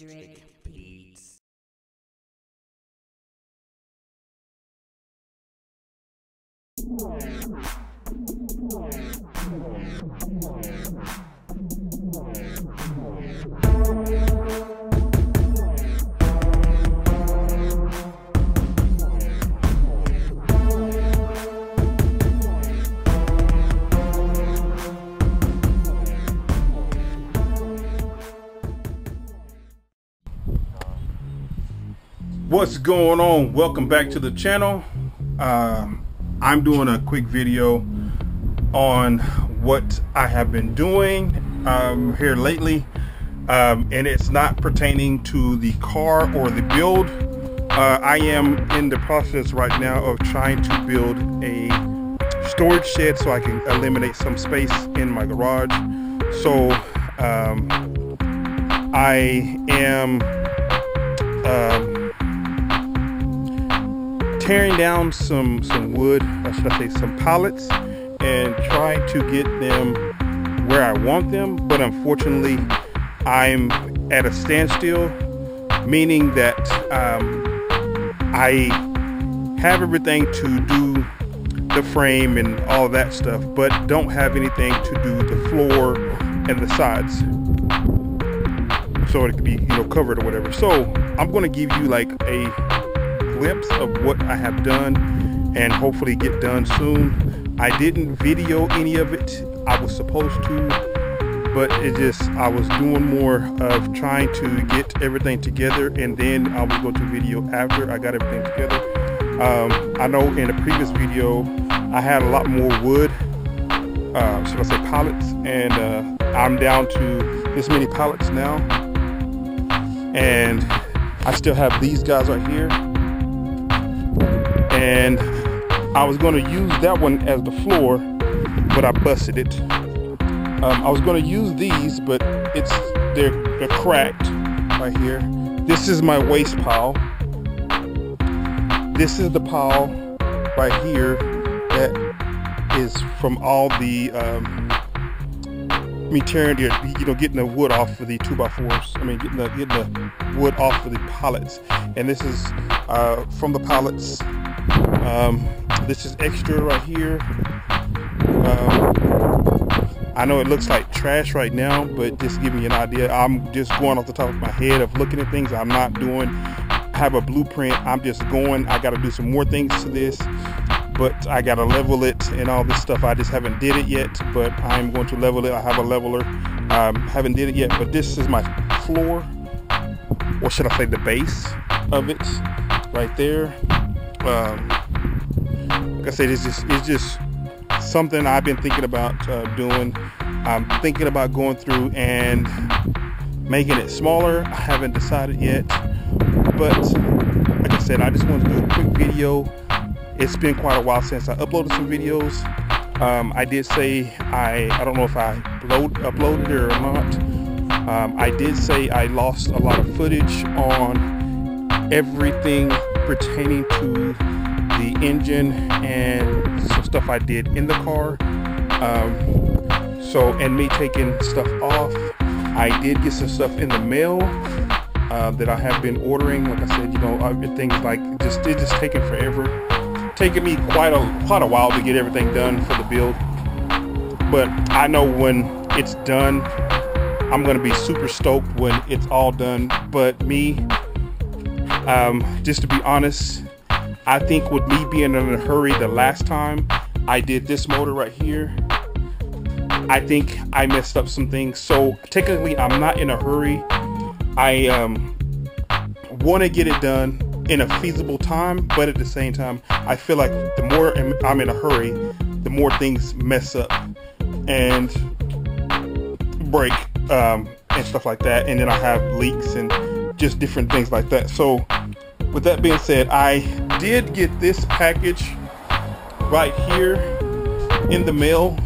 Drake Beats. What's going on? Welcome back to the channel. I'm doing a quick video on what I have been doing here lately, and it's not pertaining to the car or the build. I am in the process right now of trying to build a storage shed so I can eliminate some space in my garage. So I am tearing down some wood, or should I say some pallets, and trying to get them where I want them, but unfortunately I'm at a standstill, meaning that I have everything to do the frame and all that stuff, but don't have anything to do the floor and the sides, so it could be, you know, covered or whatever. So I'm going to give you like a glimpse of what I have done and hopefully get done soon. I didn't video any of it. I was supposed to, but it just, I was doing more of trying to get everything together, and then I would go to video after I got everything together. I know in a previous video I had a lot more wood, should I say pallets, and I'm down to this many pallets now, and I still have these guys right here. And I was going to use that one as the floor, but I busted it. I was going to use these, but they're cracked right here. This is my waste pile. This is the pile right here that is from all the me tearing the, you know, getting the wood off of the 2x4s. I mean, getting the wood off of the pallets. And this is from the pallets. This is extra right here. I know it looks like trash right now, but just give me an idea. I'm just going off the top of my head of looking at things. I'm not doing, I have a blueprint. I'm just going, I got to do some more things to this, but I got to level it and all this stuff. I just haven't did it yet, but I'm going to level it. I have a leveler. Haven't did it yet, but this is my floor, or should I say the base of it right there. Like I said, it's just something I've been thinking about doing. I'm thinking about going through and making it smaller. I haven't decided yet, but like I said, I just wanted to do a quick video. It's been quite a while since I uploaded some videos. I did say I don't know if I uploaded it or not. I did say I lost a lot of footage on everything pertaining to the engine and some stuff I did in the car, so, and me taking stuff off. I did get some stuff in the mail that I have been ordering. Like I said, you know, things like, it's just taking forever, taking me quite a while to get everything done for the build. But I know when it's done, I'm gonna be super stoked when it's all done. But me, just to be honest, I think with me being in a hurry the last time I did this motor right here, I think I messed up some things. So technically I'm not in a hurry. I want to get it done in a feasible time, but at the same time I feel like the more I'm in a hurry, the more things mess up and break and stuff like that, and then I have leaks and just different things like that. So with that being said, I did get this package right here in the mail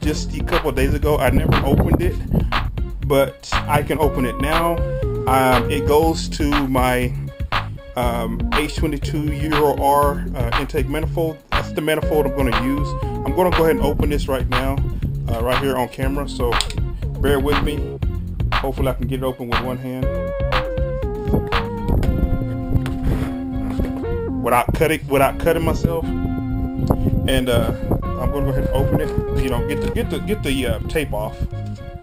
just a couple of days ago. I never opened it, but I can open it now. It goes to my h22 euro r intake manifold. That's the manifold I'm going to use. I'm going to go ahead and open this right now, right here on camera, so bear with me. Hopefully I can get it open with one hand without cutting myself. And I'm gonna go ahead and open it. You know, get the tape off.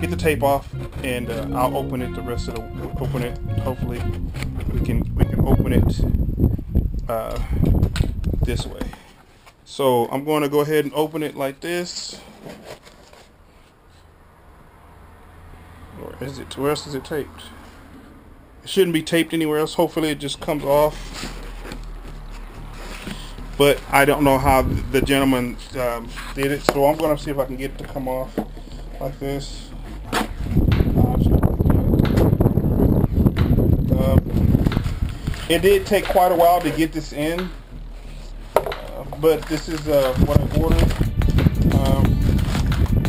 Get the tape off, and I'll open it. Hopefully, we can open it this way. So I'm going to go ahead and open it like this. Or is it? Where else is it taped? It shouldn't be taped anywhere else. Hopefully, it just comes off. But I don't know how the gentleman did it, so I'm going to see if I can get it to come off like this. It did take quite a while to get this in, but this is what I ordered.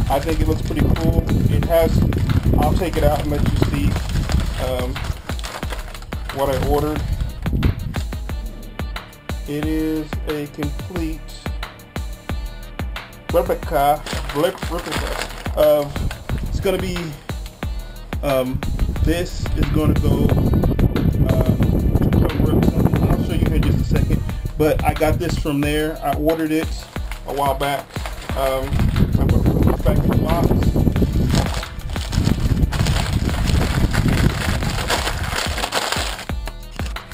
I think it looks pretty cool. It has, I'll take it out and let you see what I ordered. It is a complete replica of, it's going to be, this is going to go, cover up something. I'll show you here in just a second, but I got this from there. I ordered it a while back. I'm going to put this back in the box.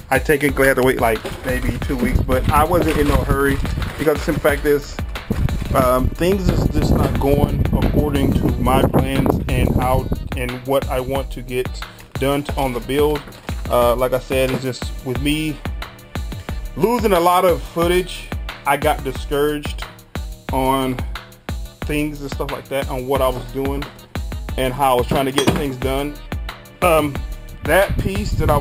I technically had to wait like maybe 2 weeks, but I wasn't in no hurry because in fact this things is just not going according to my plans and how and what I want to get done on the build. Like I said, it's just with me losing a lot of footage, I got discouraged on things and stuff like that, on what I was doing and how I was trying to get things done. That piece that I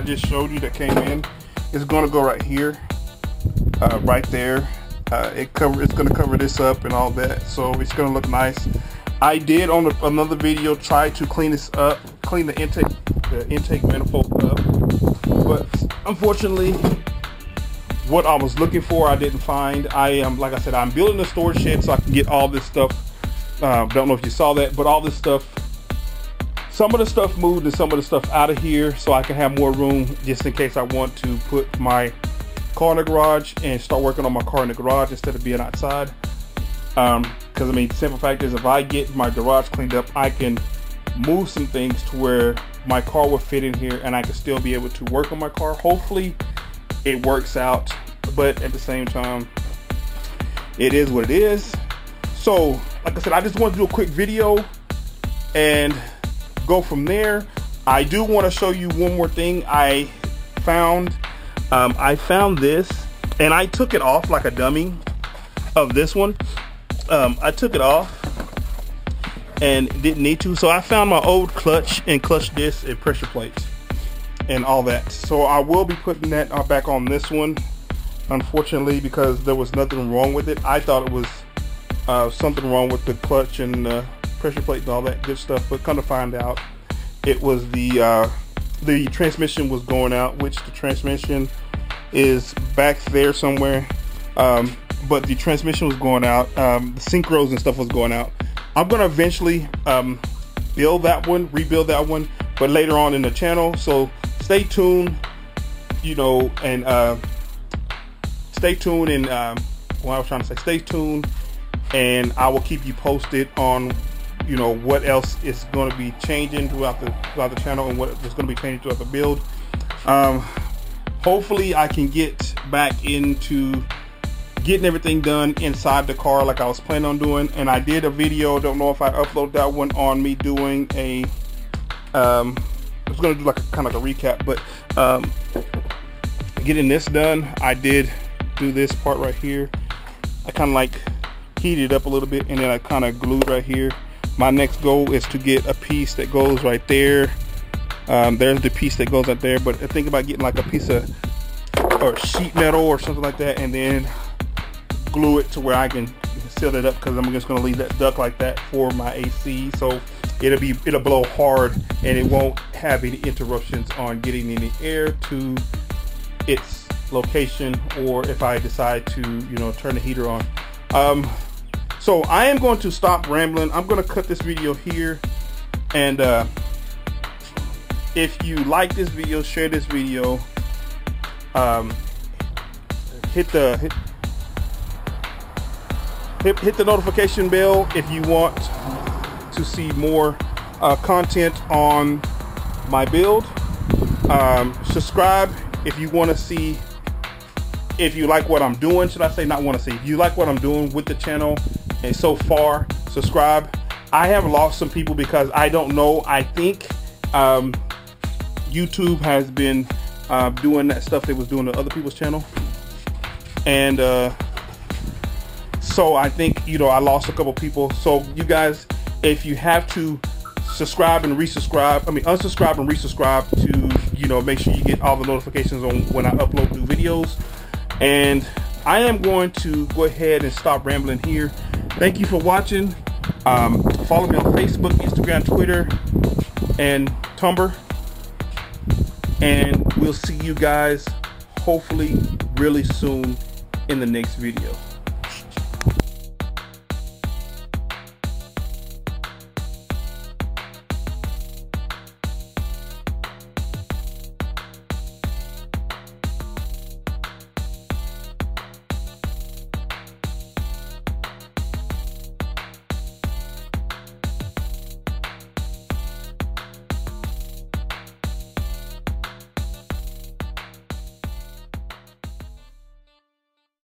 just showed you that came in is going to go right here, right there. It's going to cover this up and all that, so it's going to look nice. I did on another video try to clean this up, clean the intake manifold up, but unfortunately, what I was looking for I didn't find. I am, like I said, I'm building a storage shed so I can get all this stuff. Don't know if you saw that, but all this stuff. Some of the stuff moved and some of the stuff out of here so I can have more room just in case I want to put my car in the garage and start working on my car in the garage instead of being outside. Because I mean, simple fact is if I get my garage cleaned up, I can move some things to where my car will fit in here and I can still be able to work on my car. Hopefully it works out, but at the same time, it is what it is. So like I said, I just wanted to do a quick video and go from there. I do want to show you one more thing I found. I found this and I took it off like a dummy of this one. I took it off and didn't need to, so I found my old clutch and clutch disc and pressure plates and all that, so I will be putting that back on this one, unfortunately, because there was nothing wrong with it. I thought it was something wrong with the clutch and pressure plate and all that good stuff, but come to find out it was the transmission was going out, which the transmission is back there somewhere. But the transmission was going out, the synchros and stuff was going out. I'm gonna eventually rebuild that one, but later on in the channel, so stay tuned, you know, and stay tuned, and what I was trying to say, stay tuned, and I will keep you posted on, you know, what else is going to be changing throughout the channel and what is going to be changing throughout the build. Hopefully I can get back into getting everything done inside the car like I was planning on doing. And I did a video, don't know if I upload that one, on me doing a I was going to do like a kind of a recap, but getting this done, I did do this part right here. I kind of like heated it up a little bit and then I kind of glued right here. My next goal is to get a piece that goes right there. There's the piece that goes up there, but I think about getting like a piece of or sheet metal or something like that and then glue it to where I can seal it up, because I'm just going to leave that duct like that for my AC, so it'll blow hard and it won't have any interruptions on getting any air to its location, or if I decide to, you know, turn the heater on. So I am going to stop rambling. I'm going to cut this video here, and If you like this video, share this video, hit the notification bell if you want to see more content on my build. Subscribe if you want to see, if you like what I'm doing, should I say not want to see, if you like what I'm doing with the channel and so far, subscribe. I have lost some people because I don't know, I think YouTube has been doing that stuff they was doing to other people's channel, and so I think, you know, I lost a couple people. So you guys, if you have to subscribe and resubscribe, I mean unsubscribe and resubscribe to, you know, make sure you get all the notifications on when I upload new videos. And I am going to go ahead and stop rambling here. Thank you for watching. Follow me on Facebook, Instagram, Twitter, and Tumblr, and we'll see you guys hopefully really soon in the next video.